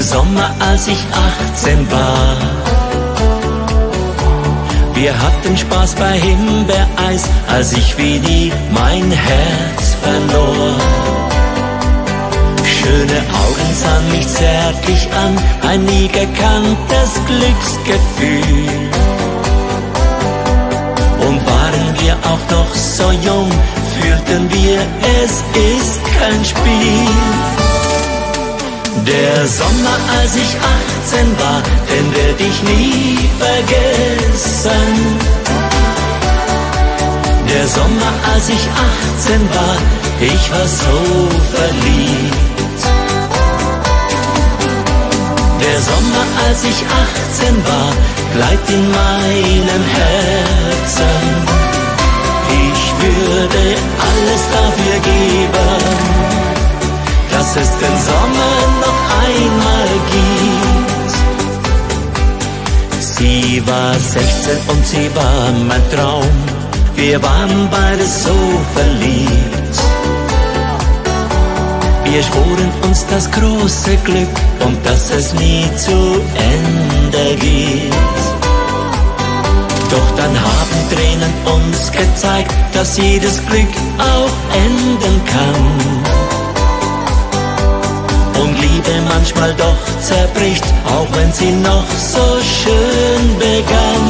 im Sommer, als ich 18 war. Wir hatten Spaß bei Himbeereis, als ich wie die mein Herz verlor. Schöne Augen sahen mich zärtlich an, ein nie gekanntes Glücksgefühl. Und waren wir auch noch so jung, fühlten wir, es ist kein Spiel. Der Sommer, als ich 18 war, den werd ich nie vergessen. Der Sommer, als ich 18 war, ich war so verliebt. Der Sommer, als ich 18 war, bleibt in meinem Herzen. Ich würde alles dafür geben, dass es den Sommer noch einmal gibt. Sie war 16 und sie war mein Traum. Wir waren beide so verliebt. Wir schworen uns das große Glück und dass es nie zu Ende geht. Doch dann haben Tränen uns gezeigt, dass jedes Glück auch enden kann. Und Liebe manchmal doch zerbricht, auch wenn sie noch so schön begann.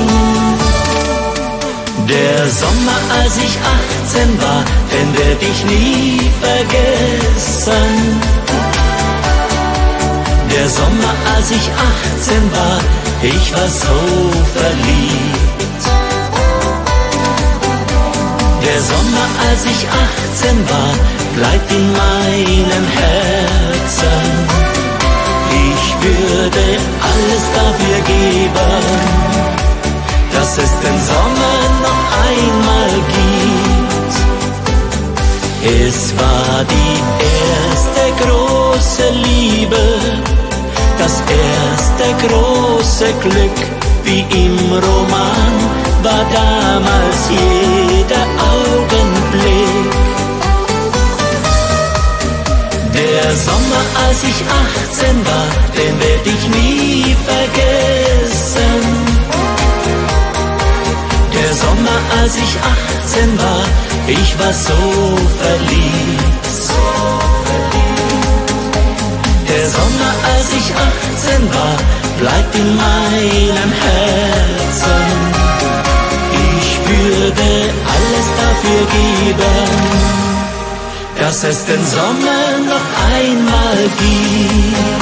Der Sommer, als ich 18 war, den werd ich nie vergessen. Der Sommer, als ich 18 war, ich war so verliebt. Der Sommer, als ich 18 war, bleibt in meinem Herzen. Ich würde alles dafür geben, dass es den Sommer noch einmal gibt. Es war die erste große Liebe, das erste große Glück, wie im Roman war damals jeder Augenblick. Der Sommer, als ich 18 war, den werd ich nie vergessen. Der Sommer, als ich 18 war, ich war so verliebt. Der Sommer, als ich 18 war, bleibt in meinem Herzen. Ich würde alles dafür geben, dass es den Sommer noch einmal gibt.